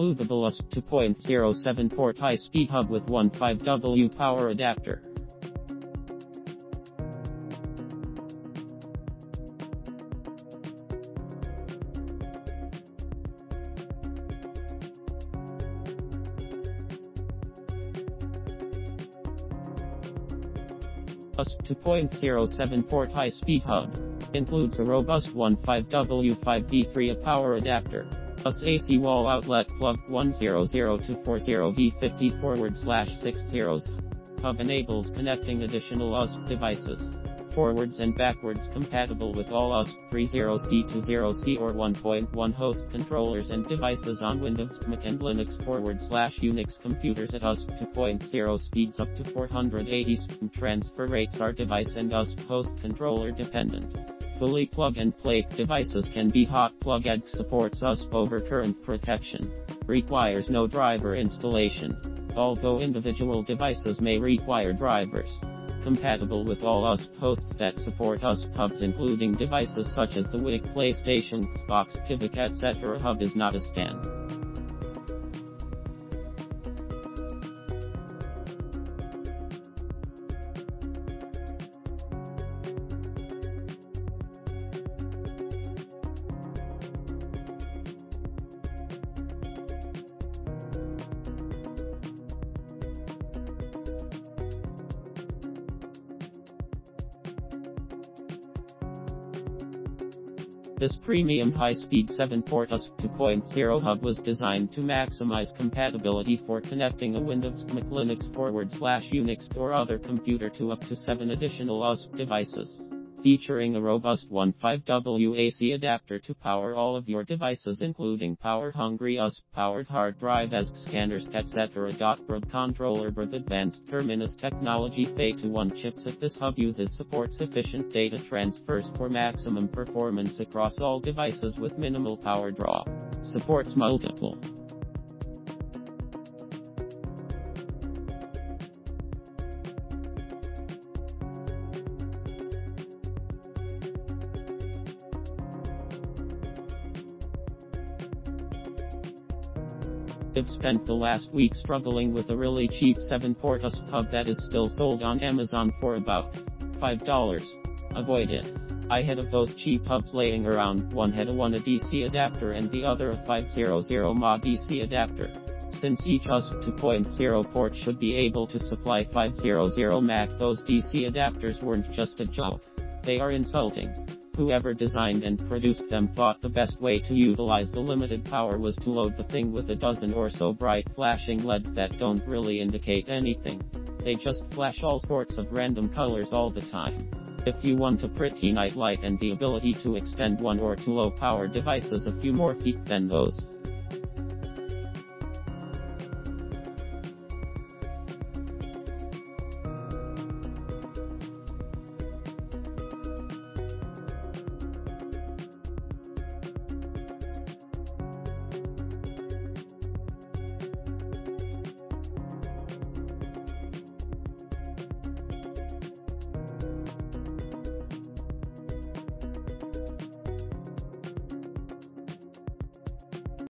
includable USB 2.07 port high-speed hub with 1.5W power adapter. USB 2.07 port high-speed hub includes a robust 15W5V3A power adapter, USB AC wall outlet plug 10024V50/60. Hub enables connecting additional USB devices, forwards and backwards compatible with all USB 30C20C or 1.1 host controllers and devices on Windows, Mac and Linux /Unix computers at USB 2.0 speeds up to 480 speed. Transfer rates are device and USB host controller dependent. Fully plug-and-play devices can be hot plug-ed. Supports USB over current protection. Requires no driver installation, although individual devices may require drivers. Compatible with all USB hosts that support USB hubs, including devices such as the Wii, PlayStation, Xbox, Tivic, etc. Hub is not a stand. This premium high-speed 7-port USB 2.0 hub was designed to maximize compatibility for connecting a Windows, Mac, Linux /Unix or other computer to up to 7 additional USB devices, featuring a robust 15W AC adapter to power all of your devices, including power-hungry USB-powered hard drive, ESC scanners, etc. Broad controller. With advanced Terminus Technology FE2.1 chipset, this hub supports efficient data transfers for maximum performance across all devices with minimal power draw. Supports multiple . I've spent the last week struggling with a really cheap 7-port USB hub that is still sold on Amazon for about $5. Avoid it. I had of those cheap hubs laying around. One had a DC adapter and the other a 500mA DC adapter. Since each USB 2.0 port should be able to supply 500mA, those DC adapters weren't just a joke. They are insulting. Whoever designed and produced them thought the best way to utilize the limited power was to load the thing with a dozen or so bright flashing LEDs that don't really indicate anything. They just flash all sorts of random colors all the time. If you want a pretty night light and the ability to extend one or two low power devices a few more feet, than those.